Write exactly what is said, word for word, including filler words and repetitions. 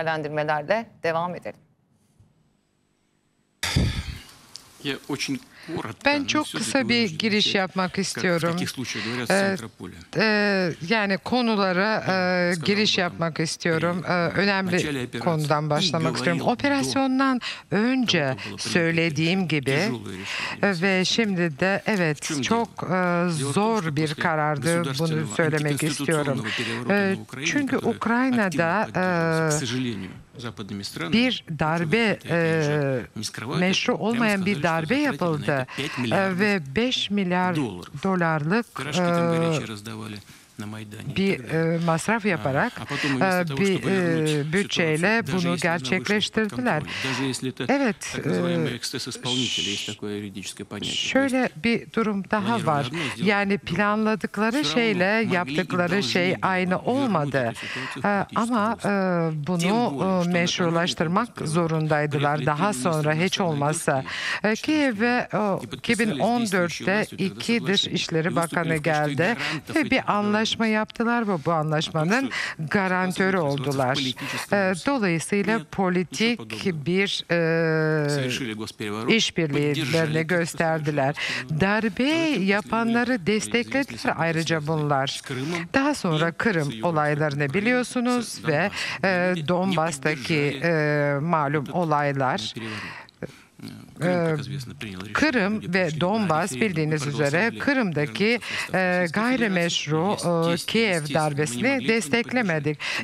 Değerlendirmelerle devam edelim. Ben çok kısa bir giriş yapmak istiyorum. Ee, yani konulara e, giriş yapmak istiyorum. Ee, önemli konudan başlamak istiyorum. Operasyondan önce söylediğim gibi ve şimdi de evet çok e, zor bir karardı, bunu söylemek istiyorum. Ee, çünkü Ukrayna'da e, bir darbe, e, meşru olmayan bir darbe yapıldı e, ve beş milyar dolarlık e, bir e, masraf yaparak e, bir e, bütçeyle bunu gerçekleştirdiler. Evet, e, şöyle bir durum daha var. Yani planladıkları şeyle yaptıkları şey aynı olmadı. E, ama e, bunu e, meşrulaştırmak zorundaydılar daha sonra hiç olmazsa. Kiev'e iki bin on dört'te iki Dışişleri Bakanı geldi ve bir anlaşma yaptılar ve bu anlaşmanın garantörü oldular. Dolayısıyla politik bir e, işbirliklerini gösterdiler. Darbe yapanları desteklediler ayrıca bunlar. Daha sonra Kırım olaylarını biliyorsunuz ve e, Donbas'taki e, malum olaylar. Kırım ve Donbas bildiğiniz üzere Kırım'daki gayrimeşru Kiev darbesini desteklemedik.